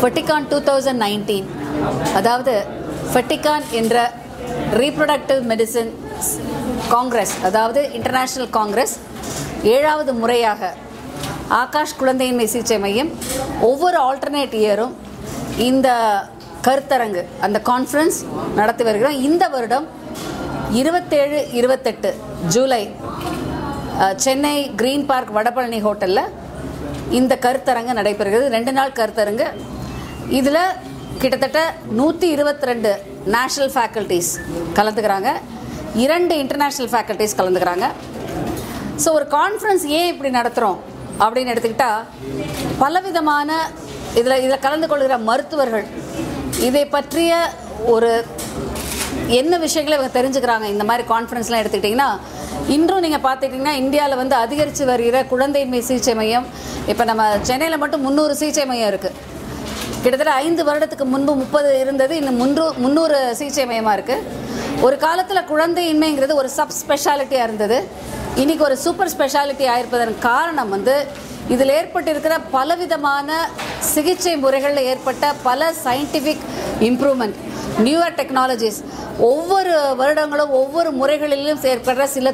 Ferticon 2019, Ferticon Indra Reproductive Medicine Congress, International Congress, 7th Muraiyaga, Aakash Kulandai Mesiche Mayam, over alternate year in the Kartharang and the conference, Nadathi in the Verdam, 27-28 July, Chennai Green Park Hotel. இந்த கருத்தரங்க நடைபெறுகிறது 2 நாள் கருத்தரங்க இதுல கிட்டத்தட்ட 122 national faculties கலந்துக்கறாங்க 2 international faculties கலந்துக்கறாங்க so ஒரு conference ஏன் இப்படி நடத்துறோம் அப்படினு எடுத்துக்கிட்டா பலவிதமான இதுல கலந்துகொள்கிற மருத்துவர்கள் இதை பற்றிய ஒரு என்ன விஷயங்களை இவங்க தெரிஞ்சுக்கறாங்க இந்த மாதிரி கான்ஃபரன்ஸ்லாம் எடுத்துக்கிட்டீங்கன்னா இன்றும் நீங்க பாத்துக்கிட்டீங்கன்னா இந்தியால வந்து அதிகரிச்சு வருகிற குழந்தை சிகிச்சை மையம் இப்ப நம்ம சென்னையில மட்டும் 300 சிகிச்சை மையம் இருக்கு கிட்டத்தட்ட 5 வருடத்துக்கு முன்பு 30 இருந்தது இன்னும் 300 சிகிச்சை மையமா இருக்கு ஒரு காலத்துல குழந்தையின்மைங்கிறது ஒரு சப் ஸ்பெஷாலிட்டியா இருந்தது இன்னைக்கு ஒரு சூப்பர் ஸ்பெஷாலிட்டி ஆயிருப்பதன் காரணம் வந்து இதில் ஏற்பட்டிருக்கிற பலவிதமான சிகிச்சை முறைகள்ல ஏற்பட்ட பல சயின்டிஃபிக் இம்ப்ரூவ்மென்ட் newer technologies ஒவ்வொரு வருடங்களும் ஒவ்வொரு முறைகளிலும் சேர்க்கற சில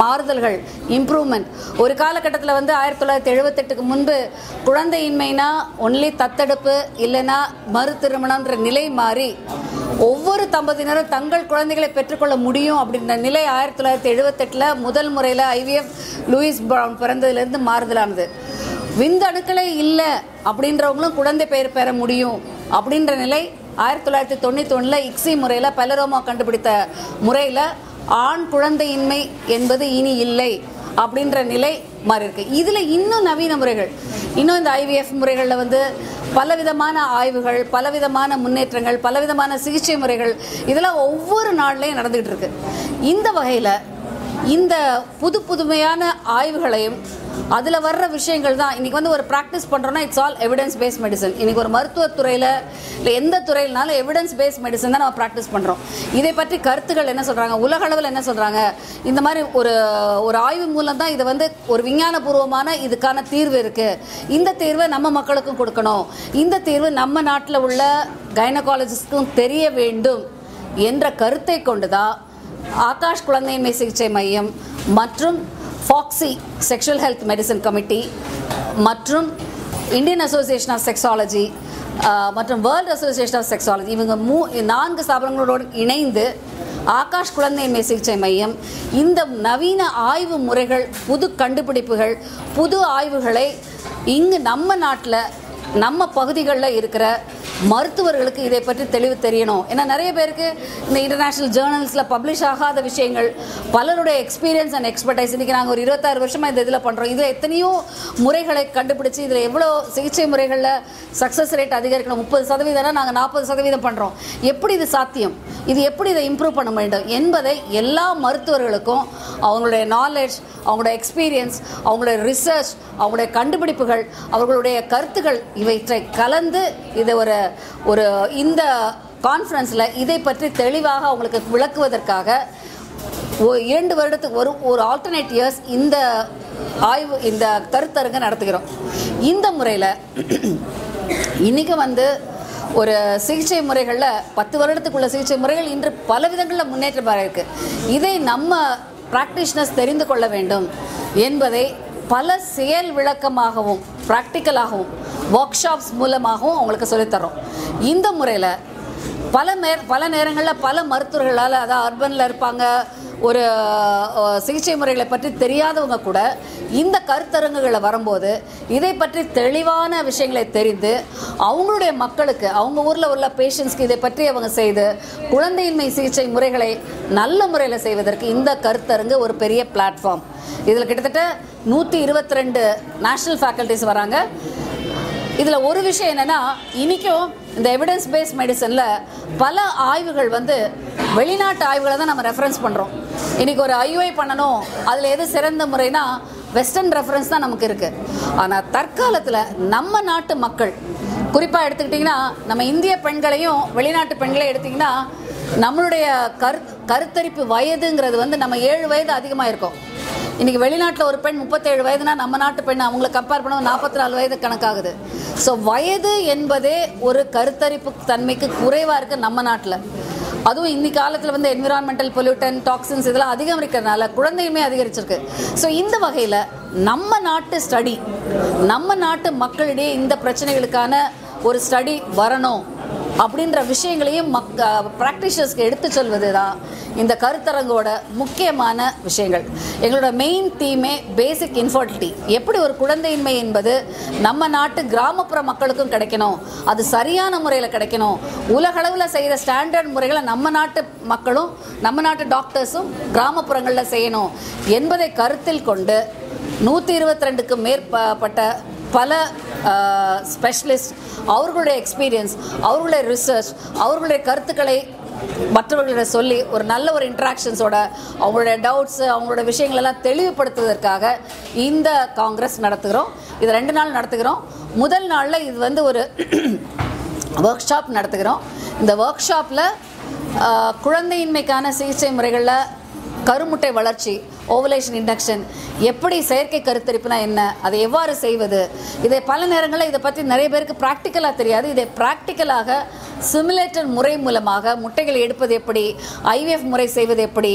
மாறுதல்கள் இம்ப்ரூவ்மென்ட் ஒரு கால கட்டத்துல வந்து 1978க்கு முன்பு குழந்தையின்மைனா only தத்தெடுப்பு இல்லனா மறு திருமணம்ன்ற நிலை மாறி ஒவ்வொரு தம்பதியினரும் தங்கள் குழந்தைகளை பெற்றுக்கொள்ள முடியும் அப்படிங்கிற நிலை 1978ல முதல் முறையில IVF லூயிஸ் பிரவுன் பிறந்ததில இருந்து மாறுதலானது விந்தணுக்களே இல்ல அப்படின்றவங்களும் குழந்தை பேர் பெற முடியும் அப்படிங்கிற நிலை 1991ல இக்ஸி முறையில பெலரோமா கண்டுபிடித்த முறையில ஆண் குழந்தையின்மை என்பது இனி இல்லை அப்படிங்கற நிலை மாறி இருக்கு இதுல இன்னும் நவீன முறைகள் இன்னும் இந்த IVF முறைகள்ல வந்து பலவிதமான ஆய்வுகள் பலவிதமான முன்னேற்றங்கள் பலவிதமான சிகிச்சை முறைகள் இதெல்லாம் ஒவ்வொரு நாள்லயே நடந்துட்டு இருக்கு இந்த வகையில இந்த புதுமையான ஆய்வுகளையும் அதுல வர்ற விஷயங்கள் தான் இன்னைக்கு வந்து ஒரு பிராக்டீஸ் பண்றோம்னா it's all evidence based medicine இன்னைக்கு ஒரு மருத்துவ துறையில இல்ல எந்த துறையினாலும் எவிடன்ஸ் பேஸ்ட் மெடிசன் தான் நம்ம பிராக்டீஸ் பண்றோம் இதை பற்றி கருத்துக்கள் என்ன சொல்றாங்க உலக அளவில் என்ன சொல்றாங்க இந்த மாதிரி ஒரு ஆய்வு மூலம் தான் இது வந்து ஒரு விஞ்ஞானபூர்வமான இதுக்கான தீர்வு இருக்கு இந்த தீர்வை நம்ம மக்களுக்கும் கொடுக்கணும் இந்த தீர்வு நம்ம நாட்டில உள்ள கைனகாலஜிஸ்ட்க்கும் தெரிய வேண்டும் என்ற கருத்தை கொண்டுதான் Aakash Kulandai Sigichai Mayam மற்றும் Foxy Sexual Health Medicine Committee மற்றும் Indian Association of Sexology மற்றும் World Association of Sexology இவங்க 4 ஸ்தாபனங்களோடு இணைந்து Aakash Kulandai Sigichai Mayam இந்த நவீன ஆய்வு முறைகள் புது கண்டுபிடிப்புகள் புது ஆய்வுகளை இங்கு நம்ம நாட்டில நம்ம பகுதிகளல இருக்கிற மருத்துவர்களுக்கு இதை பற்றி தெளிவு தெரியணும் ஏன்னா நிறைய பேருக்கு இந்த இன்டர்நேஷனல் ஜர்னல்ஸ்ல பப்ளிஷ் ஆகாத விஷயங்கள் பலரோட எக்ஸ்பீரியன்ஸ் அண்ட் எக்ஸ்பர்டைஸ் இன்னைக்கு நாங்க ஒரு 26 வருஷமா இந்த இதல பண்றோம் இதுல எத்தனையோ முறைகளை கண்டுபிடிச்சு இதுல எவ்வளவு சிகிச்சை முறைகள்ல சக்சஸ் ரேட் அதிகரிக்கணும் 30% நாங்க 40% பண்றோம் எப்படி இது சாத்தியம் இது எப்படி இத இம்ப்ரூவ் பண்ண முடியும் என்பதை எல்லா மருத்துவர்களுக்கும் அவங்களுடைய knowledge அவங்களுடைய எக்ஸ்பீரியன்ஸ் அவங்களுடைய ரிசர்ச் அவங்களுடைய கண்டுபிடிப்புகள் அவங்களுடைய கருத்துக்கள் இவற்றை கலந்து இத ஒரு இந்த கான்ஃபரன்ஸ்ல இதை பற்றி தெளிவாக உங்களுக்கு விளக்குவதற்காக 2 வருடத்துக்கு ஒரு ஆல்டர்னேட் இயர்ஸ் இந்த ஆய்வு இந்த கருத்தரங்க நடத்துகிறோம் இந்த முறையில இன்னைக்கு வந்து ஒரு சிகிச்சை முறைகள்ல 10 வருடத்துக்குள்ள சிகிச்சை முறைகள் இன்று பலவிதங்கள்ல முன்னேற்றம் இருக்கு இதை நம்ம பிராக்டிஷனர்ஸ் தெரிந்து கொள்ள வேண்டும் என்பதை பல செயல் விளக்கமாகவும் பிராக்டிகலாகவும் வொர்க்ஷாப்ஸ் மூலமாகவும் உங்களுக்கு சொல்லி தரோம் இந்த முறையில பல நேரங்கள்ல பல மருத்துவர்களால அத அர்பன்ல இருப்பாங்க ஒரு சிகிச்சை முறைகளை பற்றி தெரியாதவங்க கூட இந்த கருத்தரங்குகளை வரும்போது இதை பற்றி தெளிவான விஷயங்களை தெரிந்து அவங்களுடைய மக்களுக்கு அவங்க ஊர்ல உள்ள பேஷண்ட்ஸ்க்கு இதை பற்றி அவங்க செய்து குழந்தையின்மை சிகிச்சை முறைகளை நல்ல முறையில் செய்வதற்கு இந்த கருத்தரங்கு ஒரு பெரிய பிளாட்ஃபார்ம் இதில் கிட்டத்தட்ட 122 நேஷனல் ஃபேக்கல்டிஸ் வராங்க இதுல ஒரு விஷயம் என்னன்னா இன்னைக்கும் இந்த எவிடன்ஸ் பேஸ்ட் மெடிசன்ல பல ஆய்வுகள் வந்து வெளிநாட்டு ஆய்வுகளை தான் நம்ம ரெஃபரன்ஸ் பண்றோம் இன்னைக்கு ஒரு IUI பண்ணனும் அதுல எது சிறந்த முறைனா வெஸ்டர்ன் ரெஃபரன்ஸ் தான் நமக்கு இருக்கு ஆனா தற்காலத்துல நம்ம நாட்டு மக்கள் குறிப்பா எடுத்துக்கிட்டீங்கன்னா நம்ம இந்திய பெண்களையும் வெளிநாட்டு பெண்களையும் எடுத்தீங்கன்னா நம்மளுடைய கருத்தரிப்பு வயதுங்கிறது வந்து நம்ம 7 வயது அதிகமா இருக்கும் இன்னைக்கு வெளிநாட்டில் ஒரு பெண் 37 வயதுனா நம்ம நாட்டு பெண் அவங்களை கம்பேர் பண்ண 44 வயது கணக்காகுது. ஸோ வயது என்பதே ஒரு கருத்தரிப்பு தன்மைக்கு குறைவாக இருக்குது நம்ம நாட்டில். அதுவும் இன்னி காலத்தில் வந்து என்விரான்மெண்டல் பொல்யூட்டன் டாக்ஸின்ஸ் இதெல்லாம் அதிகம் இருக்கிறதுனால குழந்தையுமே அதிகரிச்சிருக்கு. ஸோ இந்த வகையில் நம்ம நாட்டு ஸ்டடி, நம்ம நாட்டு மக்களிடையே இந்த பிரச்சனைகளுக்கான ஒரு ஸ்டடி வரணும் அப்படின்ற விஷயங்களையும் ப்ராக்டிஷனர்ஸ்க்கு எடுத்து சொல்வது தான் இந்த கருத்தரங்கோட முக்கியமான விஷயங்கள். எங்களோட மெயின் தீமே பேசிக் இன்ஃபர்டிலிட்டி, எப்படி ஒரு குழந்தையின்மை என்பது நம்ம நாட்டு கிராமப்புற மக்களுக்கும் கிடைக்கணும், அது சரியான முறையில் கிடைக்கணும், உலகளவில் செய்கிற ஸ்டாண்டர்ட் முறைகளை நம்ம நாட்டு மக்களும் நம்ம நாட்டு டாக்டர்ஸும் கிராமப்புறங்களில் செய்யணும் என்பதை கருத்தில் கொண்டு 122க்கும் மேற்பட்ட பல ஸ்பெஷலிஸ்ட் அவர்களுடைய எக்ஸ்பீரியன்ஸ், அவர்களுடைய ரிசர்ச், அவர்களுடைய கருத்துக்களை மற்றவர்களிட சொல்லி ஒரு நல்ல ஒரு இன்ட்ராக்ஷன்ஸோட அவங்களுடைய டவுட்ஸு, அவங்களோட விஷயங்களெல்லாம் தெளிவுபடுத்துவதற்காக இந்த காங்கிரஸ் நடத்துகிறோம். இது 2 நாள் நடத்துகிறோம். முதல் நாளில் இது வந்து ஒரு ஒர்க் ஷாப் நடத்துகிறோம். இந்த ஒர்க் ஷாப்பில் குழந்தையின்மைக்கான சிகிச்சை முறைகளில் கருமுட்டை வளர்ச்சி, ஓவலேஷன் இண்டக்ஷன், எப்படி செயற்கை கருத்தரிப்புனா என்ன, அதை எவ்வாறு செய்வது, இதை பல நேரங்களில் இதை பற்றி நிறைய பேருக்கு ப்ராக்டிக்கலாக தெரியாது. இதை ப்ராக்டிக்கலாக சிமுலேட்டர் முறை மூலமாக முட்டைகளை எடுப்பது எப்படி, ஐவிஎஃப் முறை செய்வது எப்படி,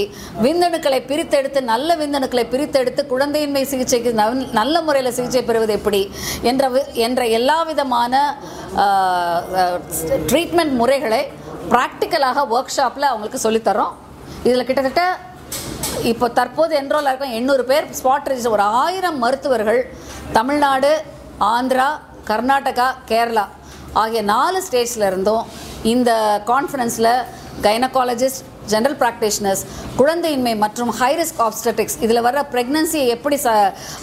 விந்தணுக்களை பிரித்தெடுத்து நல்ல விந்தணுக்களை பிரித்தெடுத்து குழந்தையின்மை சிகிச்சைக்கு நல்ல முறையில் சிகிச்சை பெறுவது எப்படி என்ற எல்லா விதமான ட்ரீட்மெண்ட் முறைகளை ப்ராக்டிக்கலாக ஒர்க் ஷாப்பில் அவங்களுக்கு சொல்லித்தரோம். இதில் கிட்டத்தட்ட இப்போ தற்போது என்ரோல் ஆகிருக்கும் 800 பேர், ஸ்பாட் ரெஜிஸ்டர் ஒரு 1000 மருத்துவர்கள் தமிழ்நாடு, ஆந்திரா, கர்நாடகா, கேரளா ஆகிய 4 ஸ்டேட்ஸில் இருந்தும் இந்த கான்ஃபரன்ஸில் கைனகாலஜிஸ்ட், ஜென்ரல் ப்ராக்டிஷனர்ஸ், குழந்தையின்மை மற்றும் ஹைரிஸ்க் ஆப்ஸ்டெட்டிக்ஸ் இதில் வர ப்ரெக்னன்சியை எப்படி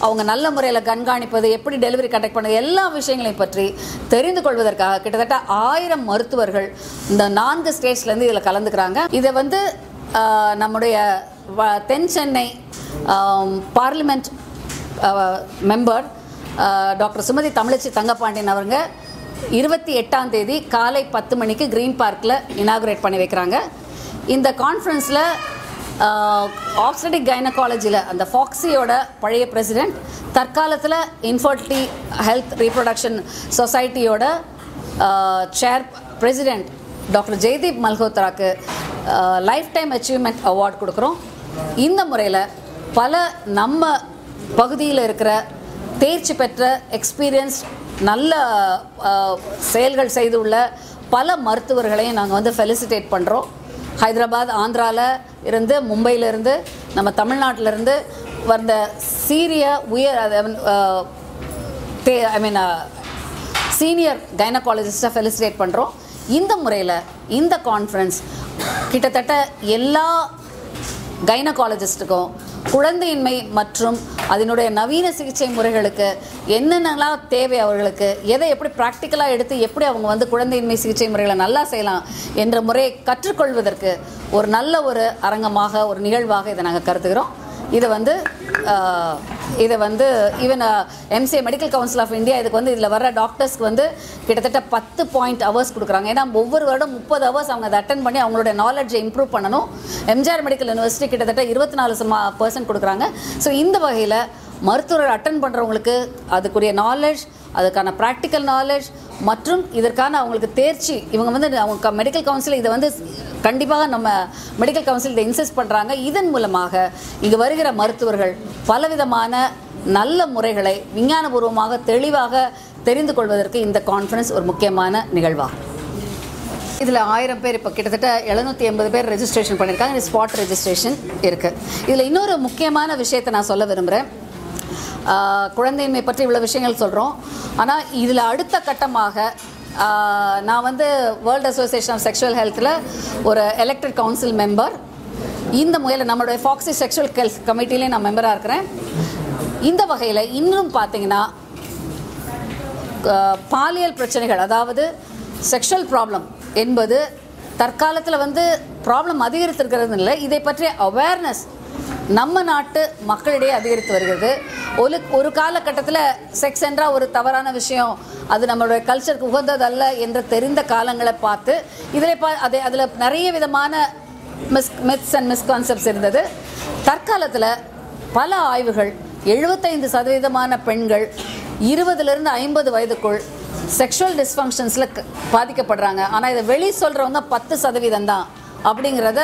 அவங்க நல்ல முறையில் கண்காணிப்பது, எப்படி டெலிவரி கண்டக்ட் பண்ணுறது, எல்லா விஷயங்களையும் பற்றி தெரிந்து கொள்வதற்காக கிட்டத்தட்ட 1000 மருத்துவர்கள் இந்த 4 ஸ்டேட்ஸ்லேருந்து இதில் கலந்துக்கிறாங்க. இதை வந்து நம்முடைய தென் Chennai parliament member doctor Sumathi Thamizhachi Thangapandian அவங்க 28ஆம் தேதி காலை 10 மணிக்கு கிரீன் பார்க்கில் இனாகுரேட் பண்ணி வைக்கிறாங்க. இந்த கான்ஃபரன்ஸில் ஆப்ஸ்டெடிக் கைனகாலஜியில் அந்த ஃபாக்ஸியோட பழைய பிரசிடெண்ட், தற்காலத்தில் இன்ஃபர்டிலிட்டி ஹெல்த் ரீப்ரொடக்ஷன் சொசைட்டியோட சேர் பிரசிடெண்ட் டாக்டர் ஜெய்தீப் மல்ஹோத்ராக்கு லைஃப் டைம் அச்சீவ்மெண்ட் அவார்டு கொடுக்குறோம். இந்த முறையில் பல நம்ம பகுதியில் இருக்கிற தேர்ச்சி பெற்ற எக்ஸ்பீரியன்ஸ் நல்ல செயல்கள் செய்துள்ள பல மருத்துவர்களையும் நாங்கள் வந்து ஃபெலிசிட்டேட் பண்ணுறோம். ஹைதராபாத், ஆந்திராவில் இருந்து, மும்பையிலேருந்து, நம்ம தமிழ்நாட்டிலேருந்து வந்த சீரிய சீனியர் கைனகாலஜிஸ்ட்டை ஃபெலிசிட்டேட் பண்ணுறோம். இந்த முறையில் இந்த கான்ஃபரன்ஸ் கிட்டத்தட்ட எல்லா கைனகாலஜிஸ்ட்டுக்கும் குழந்தையின்மை மற்றும் அதனுடைய நவீன சிகிச்சை முறைகளுக்கு என்னென்னலாம் தேவை, அவர்களுக்கு எதை எப்படி ப்ராக்டிக்கலாக எடுத்து எப்படி அவங்க வந்து குழந்தையின்மை சிகிச்சை முறைகளை நல்லா செய்யலாம் என்ற முறையை கற்றுக்கொள்வதற்கு ஒரு நல்ல ஒரு அரங்கமாக, ஒரு நிகழ்வாக இதை நாங்கள் கருதுகிறோம். இதை வந்து even MCA medical council of India இதுக்கு வந்து இதில் வர டாக்டர்ஸ்க்கு வந்து கிட்டத்தட்ட 10 பாயிண்ட் ஹவர்ஸ் கொடுக்குறாங்க. ஏன்னா ஒவ்வொரு வருடம் 30 ஹவர்ஸ் அவங்க அதை அட்டென்ட் பண்ணி அவங்களோட நாலெட்ஜை இம்ப்ரூவ் பண்ணணும். எம்ஜிஆர் மெடிக்கல் யூனிவர்சிட்டி கிட்டத்தட்ட 24% கொடுக்குறாங்க. ஸோ இந்த வகையில் மருத்துவர்கள் அட்டென்ட் பண்ணுறவங்களுக்கு அதுக்குரிய நாலேஜ், அதுக்கான ப்ராக்டிக்கல் நாலேஜ் மற்றும் இதற்கான அவங்களுக்கு தேர்ச்சி, இவங்க வந்து அவங்க மெடிக்கல் கவுன்சில் இதை வந்து கண்டிப்பாக நம்ம மெடிக்கல் கவுன்சில் இதை இன்சிஸ்ட் பண்ணுறாங்க. இதன் மூலமாக இங்கே வருகிற மருத்துவர்கள் பலவிதமான நல்ல முறைகளை விஞ்ஞானபூர்வமாக தெளிவாக தெரிந்து கொள்வதற்கு இந்த கான்ஃபரன்ஸ் ஒரு முக்கியமான நிகழ்வாகும். இதில் 1000 பேர் இப்போ கிட்டத்தட்ட 780 பேர் ரெஜிஸ்ட்ரேஷன் பண்ணியிருக்காங்க. இது ஸ்பாட் ரெஜிஸ்ட்ரேஷன் இருக்குது. இதில் இன்னொரு முக்கியமான விஷயத்தை நான் சொல்ல விரும்புகிறேன். குழந்தையின்மை பற்றி இவ்வளோ விஷயங்கள் சொல்கிறோம், ஆனால் இதில் அடுத்த கட்டமாக நான் வந்து வேர்ல்டு அசோசியேஷன் ஆஃப் செக்ஷுவல் ஹெல்த்தில் ஒரு எலெக்டட் கவுன்சில் மெம்பர். இந்த முறையில் நம்மளுடைய ஃபாக்ஸி செக்ஷுவல் ஹெல்த் கமிட்டிலேயும் நான் மெம்பராக இருக்கிறேன். இந்த வகையில் இன்னும் பார்த்தீங்கன்னா பாலியல் பிரச்சனைகள், அதாவது செக்ஷுவல் ப்ராப்ளம் என்பது தற்காலத்தில் வந்து ப்ராப்ளம் அதிகரித்திருக்கிறது இல்லை, இதை பற்றிய அவேர்னஸ் நம்ம நாட்டு மக்களிடையே அதிகரித்து வருகிறது. ஒரு காலகட்டத்தில் செக்ஸ் என்றால் ஒரு தவறான விஷயம், அது நம்மளுடைய கல்ச்சருக்கு உகந்ததல்ல என்று தெரிந்த காலங்களை பார்த்து அதில் நிறைய விதமான மித்ஸ் அண்ட் மிஸ்கான்செப்ட்ஸ் இருந்தது. தற்காலத்தில் பல ஆய்வுகள் 75% பெண்கள் 20லிருந்து 50 வயதுக்குள் செக்ஷுவல் டிஸ்ஃபங்க்ஷன்ஸ்ல பாதிக்கப்படுறாங்க. ஆனால் இதை வெளி சொல்றவங்க 10% தான் அப்படிங்கிறத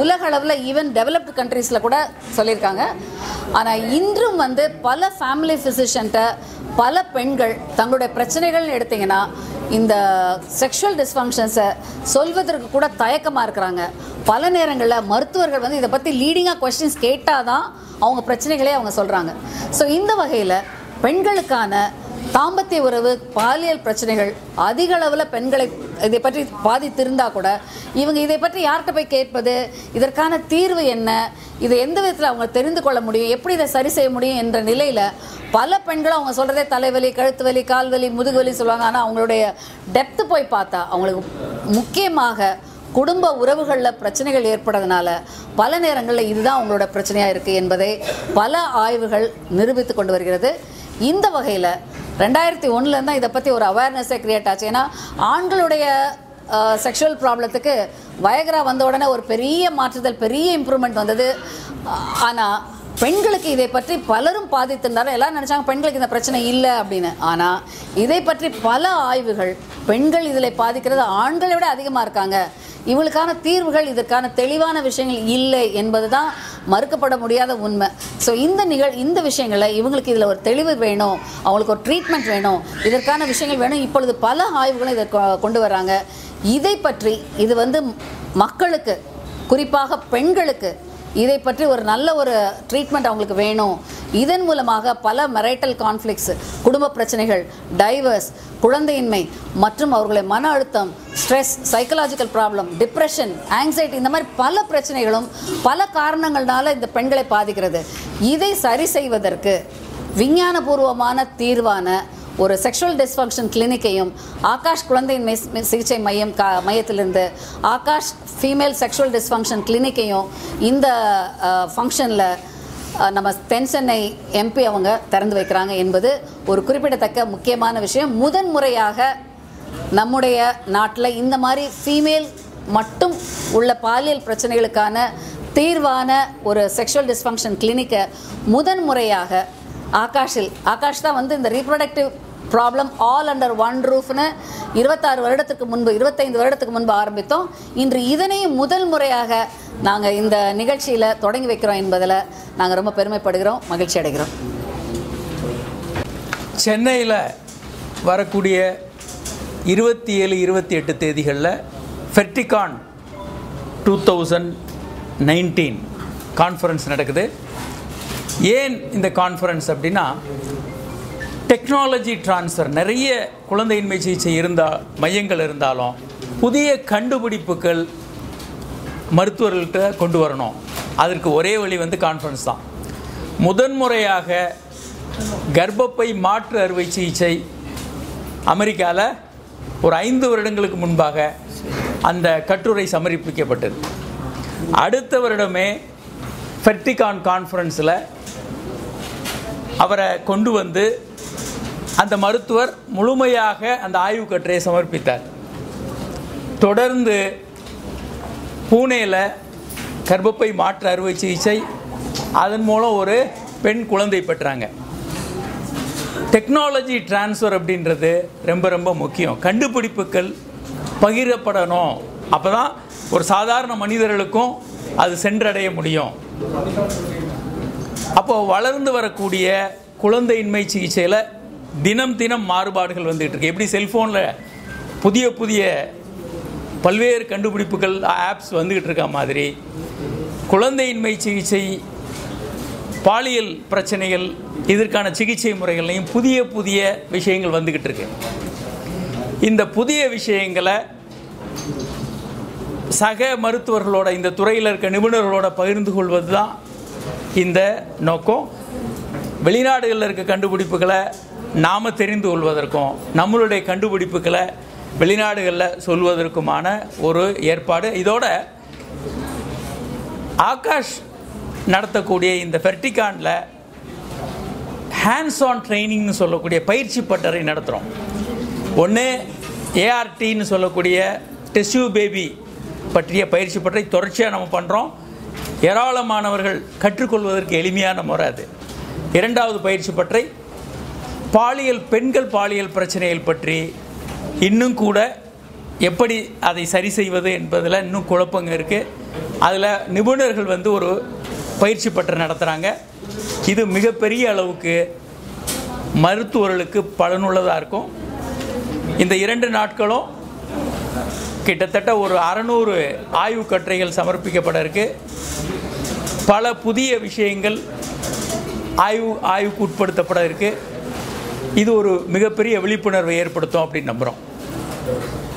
உலக அளவில் ஈவன் டெவலப்டு கண்ட்ரீஸில் கூட சொல்லியிருக்காங்க. ஆனால் இன்றும் பல ஃபேமிலி ஃபிசிஷியன்ட்ட பல பெண்கள் தங்களுடைய பிரச்சனைகள்னு எடுத்திங்கன்னா இந்த செக்ஷுவல் டிஸ்ஃபங்க்ஷன்ஸை சொல்வதற்கு கூட தயக்கமாக இருக்கிறாங்க. பல நேரங்களில் மருத்துவர்கள் இதை பற்றி லீடிங்காக கொஸ்டின்ஸ் கேட்டால் தான் அவங்க பிரச்சனைகளே அவங்க சொல்கிறாங்க. ஸோ இந்த வகையில் பெண்களுக்கான தாம்பத்திய உறவு பாலியல் பிரச்சனைகள் அதிக அளவில் பெண்களை இதை பற்றி பாதித்திருந்தால் கூட இவங்க இதை பற்றி யார்கிட்ட போய் கேட்பது, இதற்கான தீர்வு என்ன, இதை எந்த விதத்தில் அவங்க தெரிந்து கொள்ள முடியும், எப்படி இதை சரி செய்ய முடியும் என்ற நிலையில் பல பெண்களும் அவங்க சொல்கிறதே தலைவலி, கழுத்து வலி, கால் வலி, முதுகு வலி சொல்லுவாங்க. ஆனால் அவங்களுடைய டெப்த்து போய் பார்த்தா அவங்களுக்கு முக்கியமாக குடும்ப உறவுகளில் பிரச்சனைகள் ஏற்படுறதுனால பல நேரங்களில் இதுதான் அவங்களோட பிரச்சனையாக இருக்குது என்பதை பல ஆய்வுகள் நிரூபித்து கொண்டு வருகிறது. இந்த வகையில் 2001 இதை பற்றி ஒரு அவேர்னஸே க்ரியேட் ஆச்சு. ஏன்னா ஆண்களுடைய செக்ஷுவல் ப்ராப்ளத்துக்கு வயகரா வந்த உடனே ஒரு பெரிய மாற்றுதல், பெரிய இம்ப்ரூவ்மெண்ட் வந்தது. ஆனால் பெண்களுக்கு இதை பற்றி பலரும் பாதித்திருந்தாலும் எல்லாம் நினச்சாங்க பெண்களுக்கு இந்த பிரச்சனை இல்லை அப்படின்னு. ஆனால் இதை பற்றி பல ஆய்வுகள் பெண்கள் இதில் பாதிக்கிறது ஆண்களை விட அதிகமாக இருக்காங்க, இவளுக்கான தீர்வுகள் இதற்கான தெளிவான விஷயங்கள் இல்லை என்பது தான் மறுக்கப்பட முடியாத உண்மை. ஸோ இந்த விஷயங்களை இவங்களுக்கு இதில் ஒரு தெளிவு வேணும், அவங்களுக்கு ஒரு ட்ரீட்மெண்ட் வேணும், இதற்கான விஷயங்கள் வேணும். இப்பொழுது பல ஆய்வுகளும் இதை கொண்டு வர்றாங்க. இதை பற்றி இது மக்களுக்கு குறிப்பாக பெண்களுக்கு இதை பற்றி ஒரு நல்ல ஒரு ட்ரீட்மெண்ட் அவங்களுக்கு வேணும். இதன் மூலமாக பல மெரைட்டல் கான்ஃப்ளிக்ஸ், குடும்ப பிரச்சனைகள், டைவர்ஸ், குழந்தையின்மை மற்றும் அவர்களுடைய மன அழுத்தம், stress, psychological problem, depression, anxiety, இந்த மாதிரி பல பிரச்சனைகளும் பல காரணங்களால இந்த பெண்களை பாதிக்கிறது. இதை சரி செய்வதற்கு விஞ்ஞானபூர்வமான தீர்வான ஒரு செக்ஷுவல் டிஸ்ஃபங்க்ஷன் கிளினிக்கையும் ஆகாஷ் குழந்தையின்மை சிகிச்சை மையத்திலிருந்து ஆகாஷ் ஃபீமேல் செக்ஷுவல் டிஸ்ஃபங்க்ஷன் கிளினிக்கையும் இந்த ஃபங்க்ஷனில் நம்ம தென் சென்னை எம்பி அவங்க திறந்து வைக்கிறாங்க என்பது ஒரு குறிப்பிடத்தக்க முக்கியமான விஷயம். முதன் முறையாக நம்முடைய நாட்டில் இந்த மாதிரி ஃபீமேல் மட்டும் உள்ள பாலியல் பிரச்சனைகளுக்கான தீர்வான ஒரு செக்ஷுவல் டிஸ்ஃபங்க்ஷன் கிளினிக்கை முதன் முறையாக ஆகாஷ் தான் இந்த reproductive problem all under one ரூஃப்னு 25 வருடத்துக்கு முன்பு ஆரம்பித்தோம். இன்று இதனையும் முதல் முறையாக நாங்கள் இந்த நிகழ்ச்சியில் தொடங்கி வைக்கிறோம் என்பதில் நாங்கள் ரொம்ப பெருமைப்படுகிறோம், மகிழ்ச்சி அடைகிறோம். சென்னையில் வரக்கூடிய 27, 28 தேதிகளில் ஃபெர்டிகான் 2019 கான்ஃபரன்ஸ் நடக்குது. ஏன் இந்த கான்ஃபரன்ஸ் அப்படின்னா, டெக்னாலஜி டிரான்ஸ்ஃபர், நிறைய குழந்தையின்மை சிகிச்சை மையங்கள் இருந்தாலும் புதிய கண்டுபிடிப்புகள் மருத்துவர்கள்ட்ட கொண்டு வரணும். அதற்கு ஒரே வழி கான்ஃபரன்ஸ் தான். முதன்முறையாக கர்ப்பப்பை மாற்று அறுவை சிகிச்சை அமெரிக்காவில் ஒரு 5 வருடங்களுக்கு முன்பாக அந்த கட்டுரை சமர்ப்பிக்கப்பட்டது. அடுத்த வருடமே ஃபெர்டிகான் கான்ஃபரன்ஸில் அவரை கொண்டு அந்த மருத்துவர் முழுமையாக அந்த ஆய்வு கட்டுரையை சமர்ப்பித்தார். தொடர்ந்து பூனேயில் கர்ப்பப்பை மாற்று அறுவை சிகிச்சை, அதன் மூலம் ஒரு பெண் குழந்தை பெற்றாங்க. டெக்னாலஜி டிரான்ஸ்ஃபர் அப்படின்றது ரொம்ப ரொம்ப முக்கியம். கண்டுபிடிப்புகள் பகிரப்படணும், அப்போ தான் ஒரு சாதாரண மனிதர்களுக்கும் அது சென்றடைய முடியும். அப்போது வளர்ந்து வரக்கூடிய குழந்தையின்மை சிகிச்சையில் தினம் தினம் மாறுபாடுகள் வந்துகிட்ருக்கு. எப்படி செல்ஃபோனில் புதிய புதிய பல்வேறு கண்டுபிடிப்புகள், ஆப்ஸ் வந்துக்கிட்டு இருக்க மாதிரி குழந்தையின்மை சிகிச்சை, பாலியல் பிரச்சனைகள், இதற்கான சிகிச்சை முறைகள்லையும் புதிய புதிய விஷயங்கள் வந்துக்கிட்டு இருக்கு. இந்த புதிய விஷயங்களை சக மருத்துவர்களோட, இந்த துறையில் இருக்க நிபுணர்களோட பகிர்ந்து கொள்வது தான் இந்த நோக்கம். வெளிநாடுகளில் இருக்க கண்டுபிடிப்புகளை நாம் தெரிந்து கொள்வதற்கும் நம்மளுடைய கண்டுபிடிப்புகளை வெளிநாடுகளில் சொல்வதற்குமான ஒரு ஏற்பாடு. இதோட ஆகாஷ் நடத்தக்கூடிய இந்த ஃபெர்டிகானில் ஹேண்ட்ஸ் ஆன் ட்ரைனிங்னு சொல்லக்கூடிய பயிற்சி பட்டறை நடத்துகிறோம். ஒன்று ARTன்னு சொல்லக்கூடிய டெஸ்யூ பேபி பற்றிய பயிற்சி பட்டறை தொடர்ச்சியாக நம்ம பண்ணுறோம். ஏராளமானவர்கள் கற்றுக்கொள்வதற்கு எளிமையான முறை அது. இரண்டாவது பயிற்சி பற்றி பாலியல் பெண்கள் பாலியல் பிரச்சனைகள் பற்றி இன்னும் கூட எப்படி அதை சரி செய்வது என்பதில் இன்னும் குழப்பங்கள் இருக்குது. அதில் நிபுணர்கள் வந்து ஒரு பயிற்சி பற்றி நடத்துகிறாங்க. இது மிகப்பெரிய அளவுக்கு மருத்துவர்களுக்கு பலனுள்ளதாக இருக்கும். இந்த இரண்டு நாட்களும் கிட்டத்தட்ட ஒரு 600 ஆய்வு கட்டுரைகள் சமர்ப்பிக்கப்பட இருக்கு. பல புதிய விஷயங்கள் ஆய்வுக்கு உட்படுத்தப்பட இருக்கு. இது ஒரு மிகப்பெரிய விழிப்புணர்வை ஏற்படுத்தும் அப்படின்னு நம்புகிறோம்.